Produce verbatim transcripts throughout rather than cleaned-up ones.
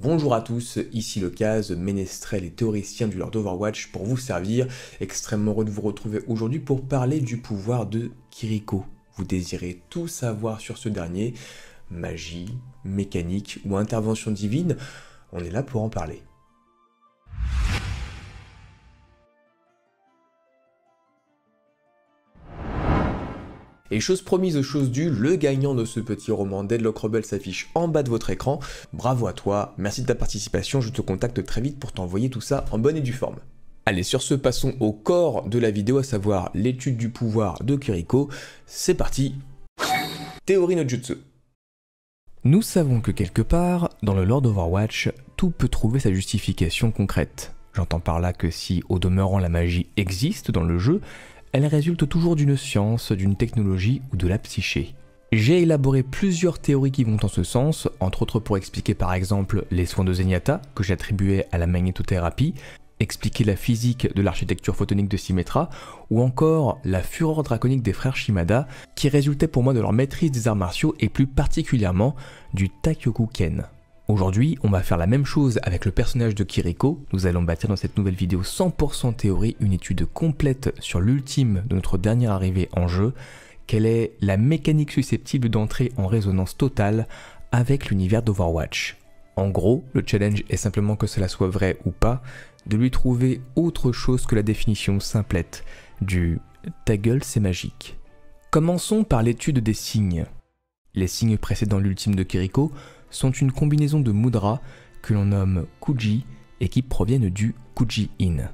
Bonjour à tous, ici le Caz, ménestrel et théoricien du Lord Overwatch pour vous servir. Extrêmement heureux de vous retrouver aujourd'hui pour parler du pouvoir de Kiriko. Vous désirez tout savoir sur ce dernier, magie, mécanique ou intervention divine, on est là pour en parler. Et chose promise, chose due, le gagnant de ce petit roman Deadlock Rebel s'affiche en bas de votre écran. Bravo à toi, merci de ta participation, je te contacte très vite pour t'envoyer tout ça en bonne et due forme. Allez, sur ce, passons au corps de la vidéo, à savoir l'étude du pouvoir de Kiriko. C'est parti. Théorie no jutsu. Nous savons que quelque part, dans le Lord Overwatch, tout peut trouver sa justification concrète. J'entends par là que si, au demeurant, la magie existe dans le jeu, elle résulte toujours d'une science, d'une technologie ou de la psyché. J'ai élaboré plusieurs théories qui vont en ce sens, entre autres pour expliquer par exemple les soins de Zenyatta, que j'attribuais à la magnétothérapie, expliquer la physique de l'architecture photonique de Symmetra, ou encore la fureur draconique des frères Shimada, qui résultait pour moi de leur maîtrise des arts martiaux et plus particulièrement du Takyoku-ken. Aujourd'hui, on va faire la même chose avec le personnage de Kiriko. Nous allons bâtir dans cette nouvelle vidéo cent pour cent théorie une étude complète sur l'ultime de notre dernière arrivée en jeu, quelle est la mécanique susceptible d'entrer en résonance totale avec l'univers d'Overwatch. En gros, le challenge est simplement que cela soit vrai ou pas, de lui trouver autre chose que la définition simplette du « ta gueule c'est magique ». Commençons par l'étude des signes. Les signes précédant l'ultime de Kiriko sont une combinaison de mudras que l'on nomme kuji et qui proviennent du kuji-in.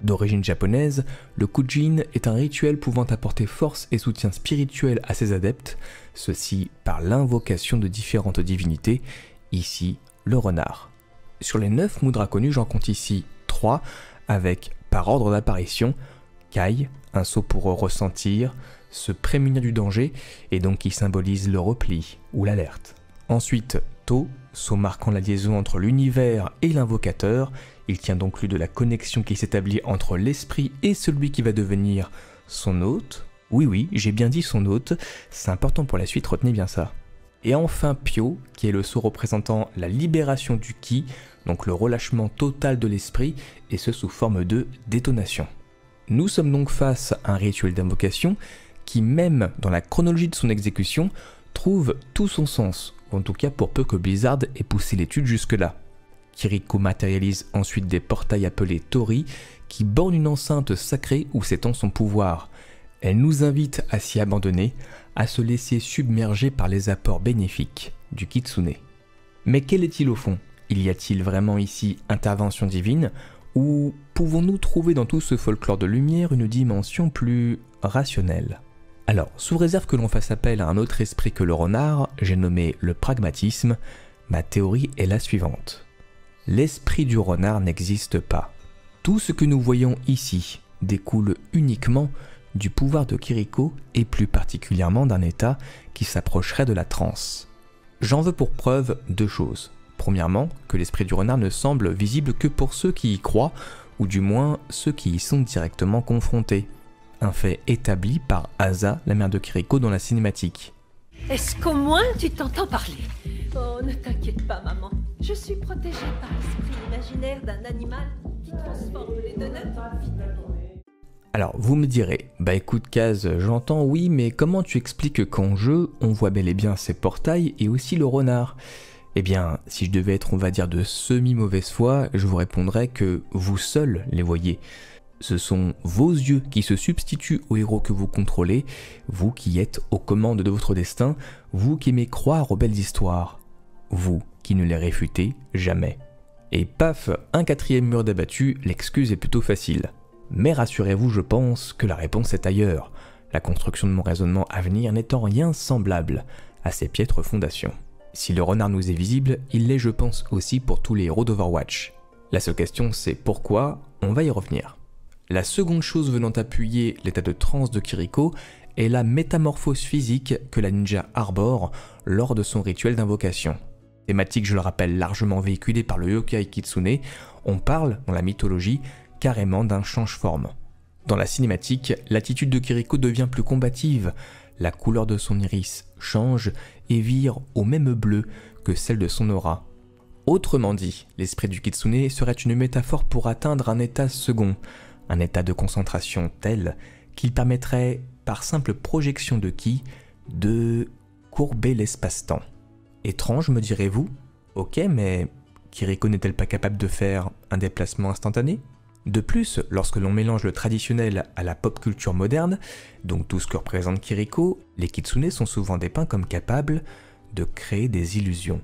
D'origine japonaise, le kuji-in est un rituel pouvant apporter force et soutien spirituel à ses adeptes, ceci par l'invocation de différentes divinités, ici le renard. Sur les neuf mudras connus, j'en compte ici trois, avec par ordre d'apparition, kai, un sceau pour ressentir, se prémunir du danger et donc qui symbolise le repli ou l'alerte. Ensuite, Tô, sceau marquant la liaison entre l'univers et l'invocateur, il tient donc lieu de la connexion qui s'établit entre l'esprit et celui qui va devenir son hôte. Oui oui, j'ai bien dit son hôte, c'est important pour la suite, retenez bien ça. Et enfin Pyo, qui est le sceau représentant la libération du ki, donc le relâchement total de l'esprit, et ce sous forme de détonation. Nous sommes donc face à un rituel d'invocation qui, même dans la chronologie de son exécution, trouve tout son sens, en tout cas pour peu que Blizzard ait poussé l'étude jusque-là. Kiriko matérialise ensuite des portails appelés tori qui bornent une enceinte sacrée où s'étend son pouvoir. Elle nous invite à s'y abandonner, à se laisser submerger par les apports bénéfiques du kitsune. Mais quel est-il au fond? Y a-t-il vraiment ici intervention divine? Ou pouvons-nous trouver dans tout ce folklore de lumière une dimension plus rationnelle? Alors, sous réserve que l'on fasse appel à un autre esprit que le renard, j'ai nommé le pragmatisme, ma théorie est la suivante. L'esprit du renard n'existe pas. Tout ce que nous voyons ici découle uniquement du pouvoir de Kiriko et plus particulièrement d'un état qui s'approcherait de la transe. J'en veux pour preuve deux choses. Premièrement, que l'esprit du renard ne semble visible que pour ceux qui y croient, ou du moins ceux qui y sont directement confrontés. Un fait établi par Asa, la mère de Kiriko, dans la cinématique. Est-ce qu'au moins tu t'entends parler? Oh, ne t'inquiète pas, maman. Je suis protégée par l'esprit imaginaire d'un animal qui transforme les donuts en vie. Alors, vous me direz, bah écoute Caz, j'entends oui, mais comment tu expliques qu'en jeu, on voit bel et bien ces portails et aussi le renard? Eh bien, si je devais être, on va dire, de semi-mauvaise foi, je vous répondrais que vous seuls les voyez. Ce sont vos yeux qui se substituent aux héros que vous contrôlez, vous qui êtes aux commandes de votre destin, vous qui aimez croire aux belles histoires, vous qui ne les réfutez jamais. Et paf, un quatrième mur d'abattu, l'excuse est plutôt facile. Mais rassurez-vous, je pense que la réponse est ailleurs, la construction de mon raisonnement à venir n'étant rien semblable à ces piètres fondations. Si le renard nous est visible, il l'est je pense aussi pour tous les héros d'Overwatch. La seule question c'est pourquoi, on va y revenir. La seconde chose venant appuyer l'état de transe de Kiriko est la métamorphose physique que la ninja arbore lors de son rituel d'invocation. Thématique, je le rappelle, largement véhiculée par le yokai kitsune, on parle, dans la mythologie, carrément d'un change-forme. Dans la cinématique, l'attitude de Kiriko devient plus combative, la couleur de son iris change et vire au même bleu que celle de son aura. Autrement dit, l'esprit du kitsune serait une métaphore pour atteindre un état second, un état de concentration tel qu'il permettrait, par simple projection de ki, de courber l'espace-temps. Étrange, me direz-vous? Ok, mais Kiriko n'est-elle pas capable de faire un déplacement instantané? De plus, lorsque l'on mélange le traditionnel à la pop culture moderne, donc tout ce que représente Kiriko, les kitsune sont souvent dépeints comme capables de créer des illusions.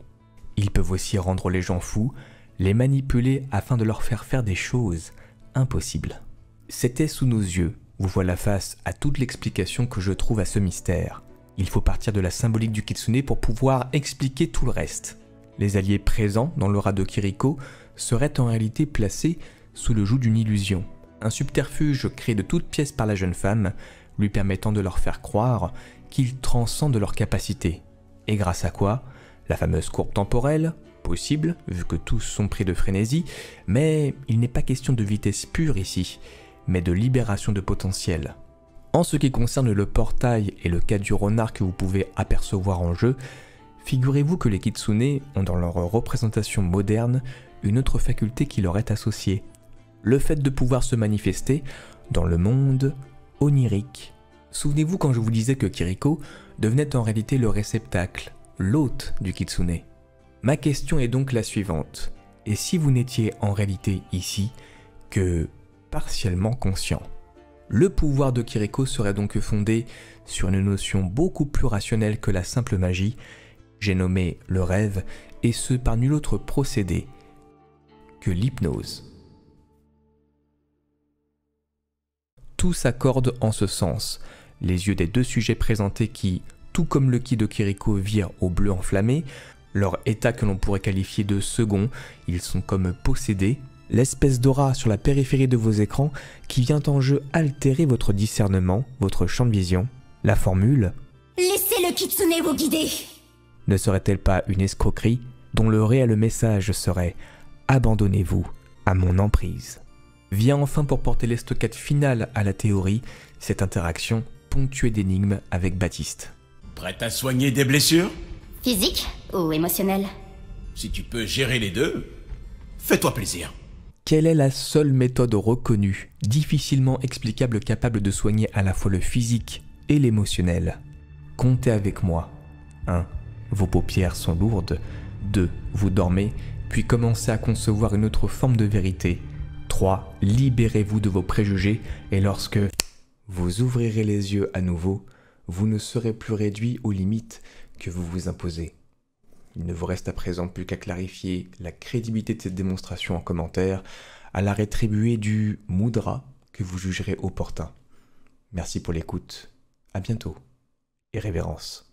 Ils peuvent aussi rendre les gens fous, les manipuler afin de leur faire faire des choses impossibles. C'était sous nos yeux, vous voilà face à toute l'explication que je trouve à ce mystère. Il faut partir de la symbolique du kitsune pour pouvoir expliquer tout le reste. Les alliés présents dans l'aura de Kiriko seraient en réalité placés sous le joug d'une illusion, un subterfuge créé de toutes pièces par la jeune femme, lui permettant de leur faire croire qu'ils transcendent leurs capacités. Et grâce à quoi, la fameuse courbe temporelle, possible vu que tous sont pris de frénésie, mais il n'est pas question de vitesse pure ici, mais de libération de potentiel. En ce qui concerne le portail et le cas du renard que vous pouvez apercevoir en jeu, figurez-vous que les kitsune ont dans leur représentation moderne une autre faculté qui leur est associée, le fait de pouvoir se manifester dans le monde onirique. Souvenez-vous quand je vous disais que Kiriko devenait en réalité le réceptacle, l'hôte du kitsune. Ma question est donc la suivante, et si vous n'étiez en réalité ici que partiellement conscient? Le pouvoir de Kiriko serait donc fondé sur une notion beaucoup plus rationnelle que la simple magie, j'ai nommé le rêve, et ce par nul autre procédé que l'hypnose. Tout s'accorde en ce sens, les yeux des deux sujets présentés qui, tout comme le ki de Kiriko, virent au bleu enflammé, leur état que l'on pourrait qualifier de second, ils sont comme possédés, l'espèce d'aura sur la périphérie de vos écrans qui vient en jeu altérer votre discernement, votre champ de vision, la formule « Laissez le kitsune vous guider !» ne serait-elle pas une escroquerie dont le réel message serait « Abandonnez-vous à mon emprise !» Vient enfin pour porter l'estocade finale à la théorie, cette interaction ponctuée d'énigmes avec Baptiste. Prête à soigner des blessures? Physique ou émotionnelle? Si tu peux gérer les deux, fais-toi plaisir. Quelle est la seule méthode reconnue, difficilement explicable, capable de soigner à la fois le physique et l'émotionnel? Comptez avec moi. un. Vos paupières sont lourdes. deux. Vous dormez, puis commencez à concevoir une autre forme de vérité. trois. Libérez-vous de vos préjugés et lorsque vous ouvrirez les yeux à nouveau, vous ne serez plus réduit aux limites que vous vous imposez. Il ne vous reste à présent plus qu'à clarifier la crédibilité de cette démonstration en commentaire, à la rétribuer du mudra que vous jugerez opportun. Merci pour l'écoute, à bientôt et révérence.